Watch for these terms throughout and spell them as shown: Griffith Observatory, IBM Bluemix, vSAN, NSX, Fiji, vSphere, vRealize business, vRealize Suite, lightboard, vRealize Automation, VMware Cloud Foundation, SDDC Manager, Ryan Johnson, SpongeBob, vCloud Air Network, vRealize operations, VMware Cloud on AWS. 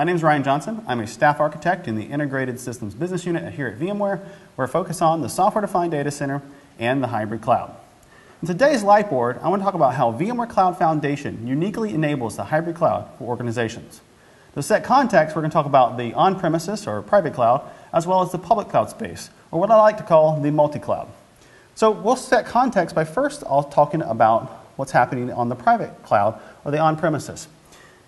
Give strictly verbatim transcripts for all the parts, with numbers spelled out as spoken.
My name is Ryan Johnson. I'm a staff architect in the Integrated Systems Business Unit here at VMware, where I focus on the software-defined data center and the hybrid cloud. In today's Lightboard, I want to talk about how VMware Cloud Foundation uniquely enables the hybrid cloud for organizations. To set context, we're going to talk about the on-premises or private cloud, as well as the public cloud space, or what I like to call the multi-cloud. So we'll set context by first all talking about what's happening on the private cloud or the on-premises.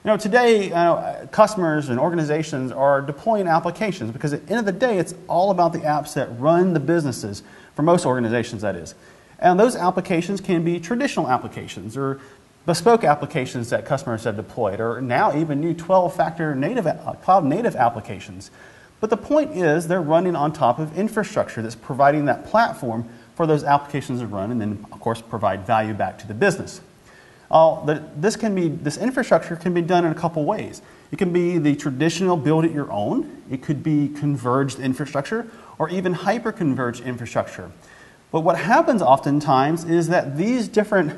You know, today, uh, customers and organizations are deploying applications because at the end of the day, it's all about the apps that run the businesses, for most organizations that is. And those applications can be traditional applications or bespoke applications that customers have deployed, or now even new twelve-factor native, uh, cloud-native applications. But the point is they're running on top of infrastructure that's providing that platform for those applications to run and then, of course, provide value back to the business. Uh, the, this, can be, this infrastructure can be done in a couple ways. It can be the traditional build it your own, it could be converged infrastructure, or even hyper-converged infrastructure. But what happens oftentimes is that these different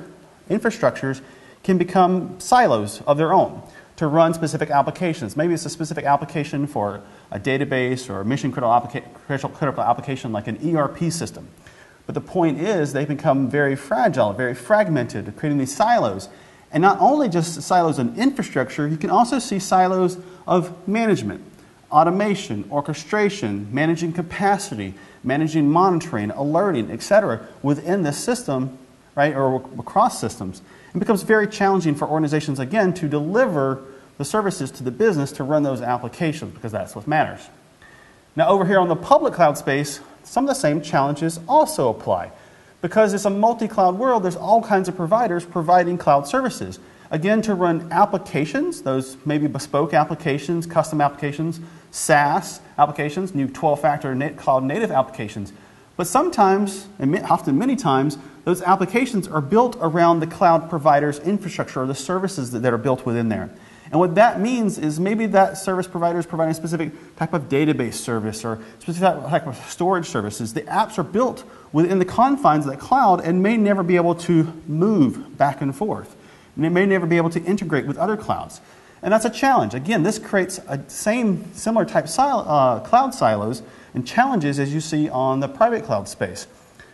infrastructures can become silos of their own to run specific applications. Maybe it's a specific application for a database or a mission-critical applica- critical application like an E R P system. But the point is they become very fragile, very fragmented, creating these silos. And not only just silos in infrastructure, you can also see silos of management, automation, orchestration, managing capacity, managing monitoring, alerting, et cetera within this system, right, or across systems. It becomes very challenging for organizations, again, to deliver the services to the business to run those applications because that's what matters. Now over here on the public cloud space, some of the same challenges also apply. Because it's a multi-cloud world, there's all kinds of providers providing cloud services. Again, to run applications, those maybe bespoke applications, custom applications, SaaS applications, new twelve-factor cloud-native applications. But sometimes, and often many times, those applications are built around the cloud provider's infrastructure or the services that are built within there. And what that means is maybe that service provider is providing a specific type of database service or specific type of storage services. The apps are built within the confines of the cloud and may never be able to move back and forth. And it may never be able to integrate with other clouds. And that's a challenge. Again, this creates a same similar type silo, uh, cloud silos and challenges as you see on the private cloud space.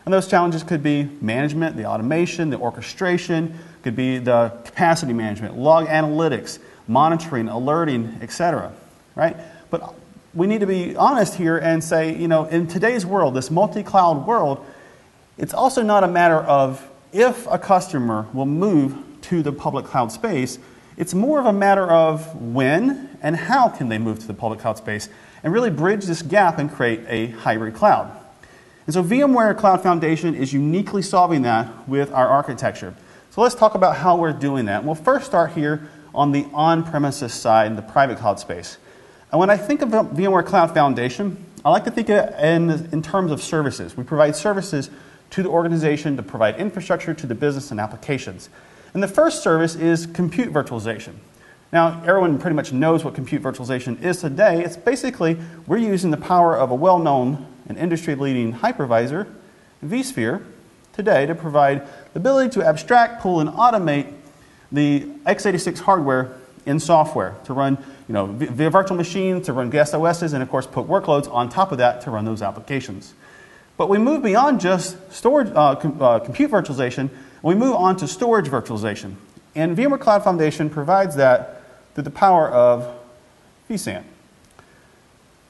And those challenges could be management, the automation, the orchestration, could be the capacity management, log analytics, monitoring, alerting, et cetera, right? But we need to be honest here and say, you know, in today's world, this multi-cloud world, it's also not a matter of if a customer will move to the public cloud space. It's more of a matter of when and how can they move to the public cloud space and really bridge this gap and create a hybrid cloud. And so VMware Cloud Foundation is uniquely solving that with our architecture. So let's talk about how we're doing that. We'll first start here on the on-premises side, the private cloud space. And when I think of VMware Cloud Foundation, I like to think of it in, in terms of services. We provide services to the organization to provide infrastructure to the business and applications. And the first service is compute virtualization. Now, everyone pretty much knows what compute virtualization is today. It's basically we're using the power of a well-known and industry-leading hypervisor, vSphere, today to provide the ability to abstract, pull, and automate the x eighty-six hardware in software to run, you know, via virtual machines, to run S O Ss, and of course put workloads on top of that to run those applications. But we move beyond just storage, uh, com uh, compute virtualization, we move on to storage virtualization. And VMware Cloud Foundation provides that through the power of vSAN.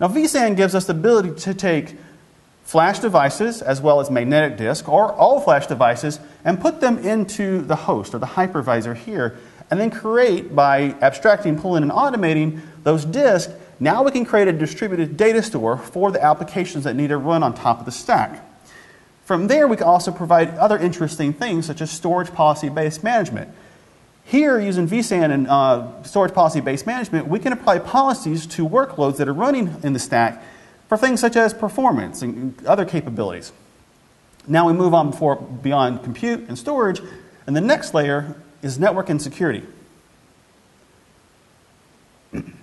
Now vSAN gives us the ability to take flash devices as well as magnetic disk or all flash devices and put them into the host or the hypervisor here and then create by abstracting, pulling, and automating those disks. Now we can create a distributed data store for the applications that need to run on top of the stack. From there, we can also provide other interesting things such as storage policy-based management. Here, using vSAN and uh, storage policy-based management, we can apply policies to workloads that are running in the stack for things such as performance and other capabilities. Now we move on before, beyond compute and storage, and the next layer is network and security. And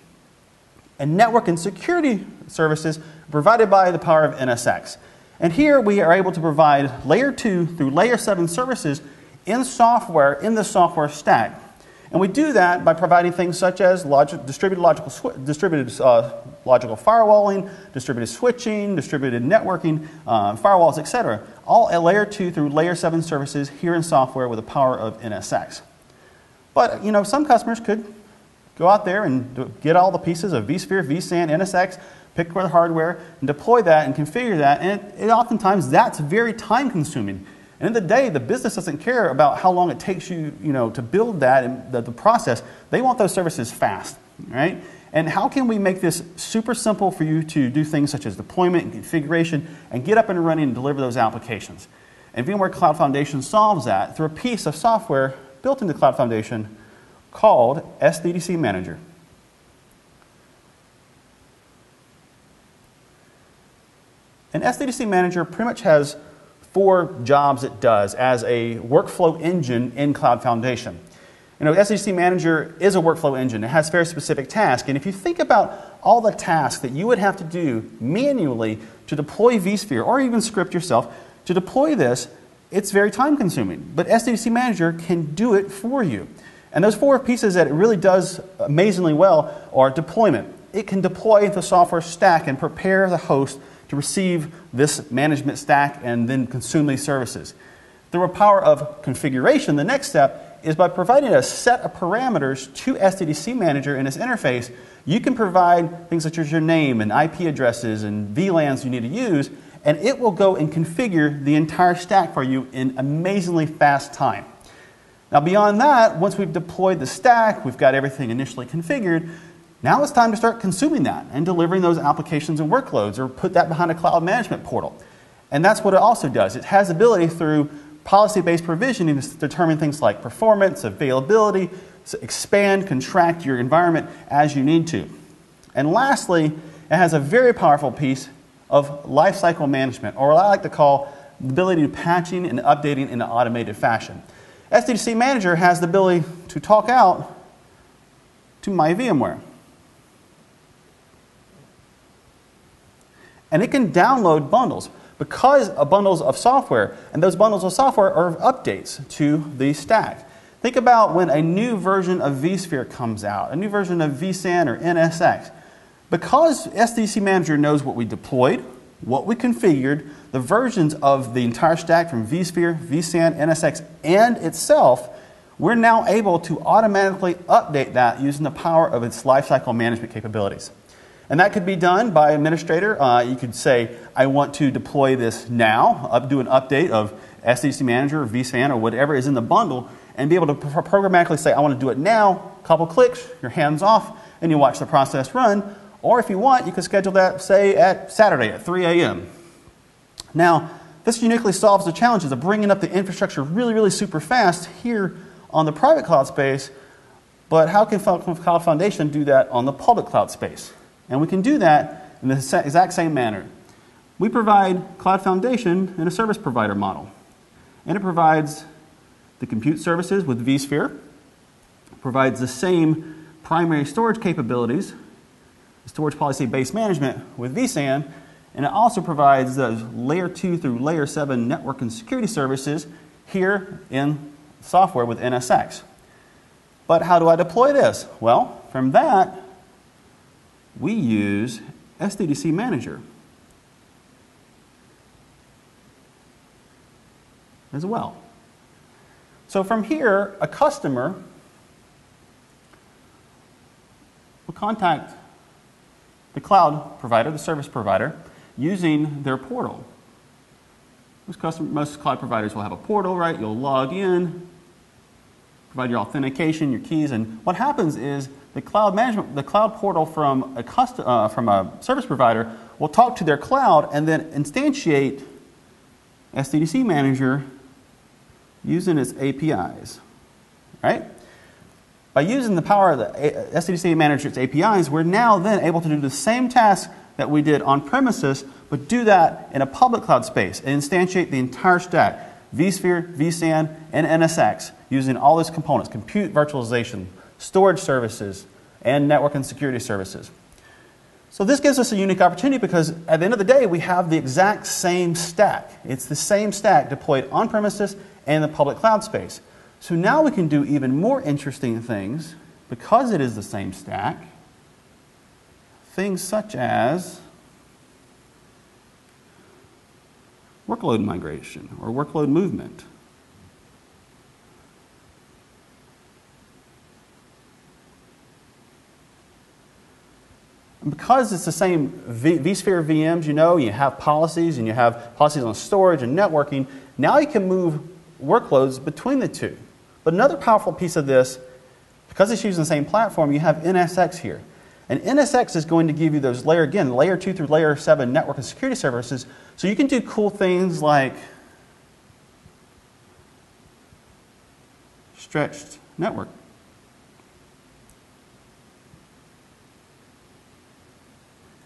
network and security services provided by the power of N S X. And here we are able to provide layer two through layer seven services in software, in the software stack. And we do that by providing things such as log distributed, logical distributed uh, logical firewalling, distributed switching, distributed networking, uh, firewalls, et cetera. All at layer two through layer seven services here in software with the power of N S X. But you know, some customers could go out there and get all the pieces of vSphere, vSAN, N S X, pick the hardware, and deploy that and configure that. And it, it oftentimes that's very time consuming. And in the day, the business doesn't care about how long it takes you, you know, to build that and the, the process. They want those services fast, right? And how can we make this super simple for you to do things such as deployment and configuration and get up and running and deliver those applications? And VMware Cloud Foundation solves that through a piece of software built into Cloud Foundation called S D D C Manager. And S D D C Manager pretty much has four jobs it does as a workflow engine in Cloud Foundation. You know, S D D C Manager is a workflow engine. It has very specific tasks. And if you think about all the tasks that you would have to do manually to deploy vSphere or even script yourself to deploy this, it's very time consuming. But S D D C Manager can do it for you. And those four pieces that it really does amazingly well are deployment. It can deploy the software stack and prepare the host to receive this management stack and then consume these services. Through a power of configuration, the next step is by providing a set of parameters to S D D C Manager in its interface, you can provide things such as your name and I P addresses and V LANs you need to use, and it will go and configure the entire stack for you in amazingly fast time. Now beyond that, once we've deployed the stack, we've got everything initially configured, now it's time to start consuming that and delivering those applications and workloads or put that behind a cloud management portal. And that's what it also does. It has ability through policy-based provisioning to determine things like performance, availability, expand, contract your environment as you need to. And lastly, it has a very powerful piece of lifecycle management, or what I like to call the ability to patching and updating in an automated fashion. S D D C Manager has the ability to talk out to My VMware. And it can download bundles because of bundles of software, and those bundles of software are updates to the stack. Think about when a new version of vSphere comes out, a new version of vSAN or N S X. Because S D D C Manager knows what we deployed, what we configured, the versions of the entire stack from vSphere, vSAN, N S X, and itself, we're now able to automatically update that using the power of its lifecycle management capabilities. And that could be done by administrator. Uh, you could say, I want to deploy this now, up, do an update of S D D C Manager or vSAN or whatever is in the bundle, and be able to programmatically say, I want to do it now, couple clicks, your hands off, and you watch the process run. Or if you want, you can schedule that, say, at Saturday at three A M Now, this uniquely solves the challenges of bringing up the infrastructure really, really super fast here on the private cloud space, but how can Cloud Foundation do that on the public cloud space? And we can do that in the exact same manner. We provide Cloud Foundation in a service provider model. And it provides the compute services with vSphere, provides the same primary storage capabilities, storage policy-based management with vSAN, and it also provides those layer two through layer seven network and security services here in software with N S X. But how do I deploy this? Well, from that, we use S D D C Manager as well. So from here, a customer will contact the cloud provider, the service provider, using their portal. Most, customer, most cloud providers will have a portal, right? You'll log in, provide your authentication, your keys, and what happens is the cloud management, the cloud portal from a, custom, uh, from a service provider will talk to their cloud and then instantiate S D D C Manager using its A P Is, right? By using the power of the S D D C Manager's A P Is, we're now then able to do the same task that we did on premises, but do that in a public cloud space and instantiate the entire stack, vSphere, vSAN, and N S X, using all those components, compute, virtualization, storage services, and network and security services. So this gives us a unique opportunity because at the end of the day, we have the exact same stack. It's the same stack deployed on premises and in the public cloud space. So now we can do even more interesting things because it is the same stack. Things such as workload migration or workload movement. Because it's the same vSphere V Ms, you know, you have policies and you have policies on storage and networking. Now you can move workloads between the two. But another powerful piece of this, because it's using the same platform, you have N S X here. And N S X is going to give you those layer, again, layer two through layer seven network and security services. So you can do cool things like stretched network.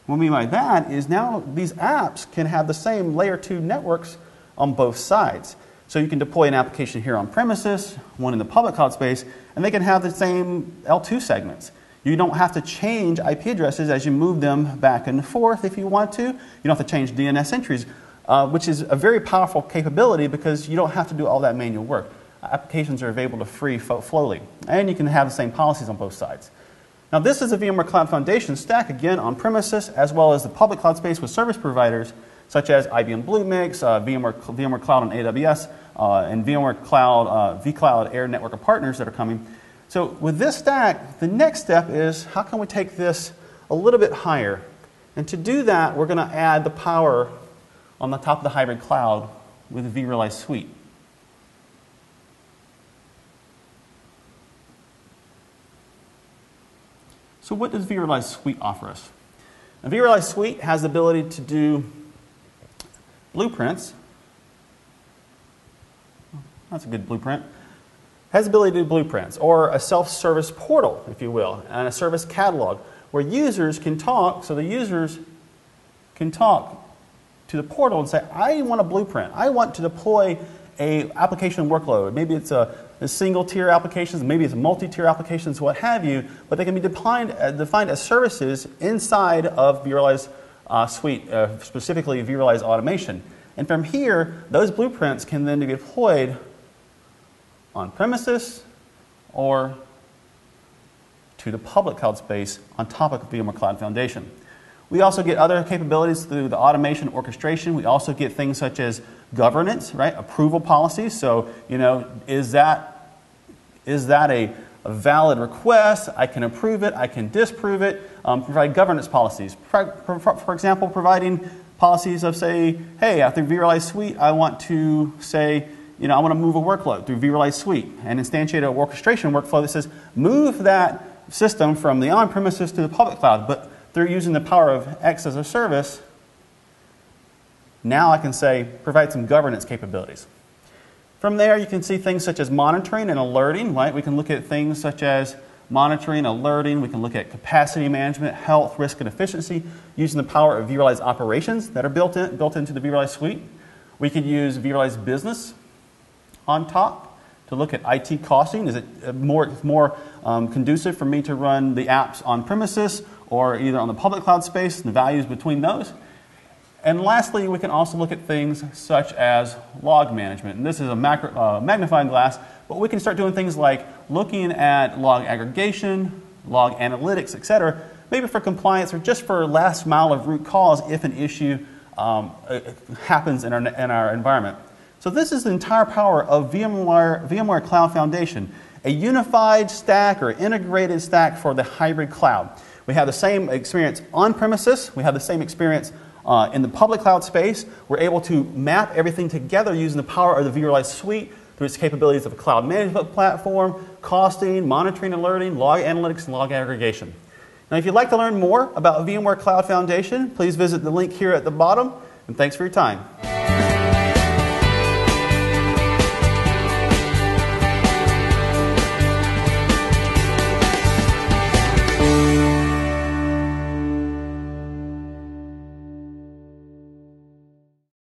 What I mean by that is now these apps can have the same layer two networks on both sides. So you can deploy an application here on premises, one in the public cloud space, and they can have the same L two segments. You don't have to change I P addresses as you move them back and forth if you want to. You don't have to change D N S entries, uh, which is a very powerful capability because you don't have to do all that manual work. Applications are available to free flow flowly, and you can have the same policies on both sides. Now this is a VMware Cloud Foundation stack, again, on premises, as well as the public cloud space with service providers such as I B M Bluemix, uh, VMware, VMware Cloud on A W S, uh, and VMware Cloud, uh, vCloud Air Network of partners that are coming. So with this stack, the next step is how can we take this a little bit higher? And to do that, we're going to add the power on the top of the hybrid cloud with the vRealize Suite. So what does vRealize Suite offer us? Now, vRealize Suite has the ability to do blueprints. That's a good blueprint. Has the ability to do blueprints, or a self-service portal, if you will, and a service catalog, where users can talk, so the users can talk to the portal and say, I want a blueprint. I want to deploy an application workload. Maybe it's a single-tier applications, maybe it's multi-tier applications, what have you, but they can be defined, uh, defined as services inside of vRealize uh, Suite, uh, specifically vRealize Automation. And from here, those blueprints can then be deployed on premises or to the public cloud space on top of VMware Cloud Foundation. We also get other capabilities through the automation orchestration. We also get things such as governance, right? Approval policies. So, you know, is that, is that a, a valid request? I can approve it. I can disapprove it. Um, provide governance policies. For, for, for example, providing policies of, say, hey, after vRealize Suite, I want to say, you know, I want to move a workload through vRealize Suite and instantiate an orchestration workflow that says move that system from the on-premises to the public cloud, but through using the power of X as a service, now I can say provide some governance capabilities. From there, you can see things such as monitoring and alerting, right? We can look at things such as monitoring, alerting. We can look at capacity management, health, risk, and efficiency using the power of vRealize operations that are built in, built into the vRealize Suite. We could use vRealize business on top to look at I T costing. Is it more, more um, conducive for me to run the apps on premises or either on the public cloud space and the values between those? And lastly, we can also look at things such as log management. And this is a macro, uh, magnifying glass, but we can start doing things like looking at log aggregation, log analytics, et cetera, maybe for compliance or just for last mile of root cause if an issue um, happens in our, in our environment. So this is the entire power of VMware, VMware Cloud Foundation, a unified stack or integrated stack for the hybrid cloud. We have the same experience on premises. We have the same experience uh, in the public cloud space. We're able to map everything together using the power of the vRealize Suite through its capabilities of a cloud management platform, costing, monitoring, alerting, log analytics, and log aggregation. Now, if you'd like to learn more about VMware Cloud Foundation, please visit the link here at the bottom, and thanks for your time.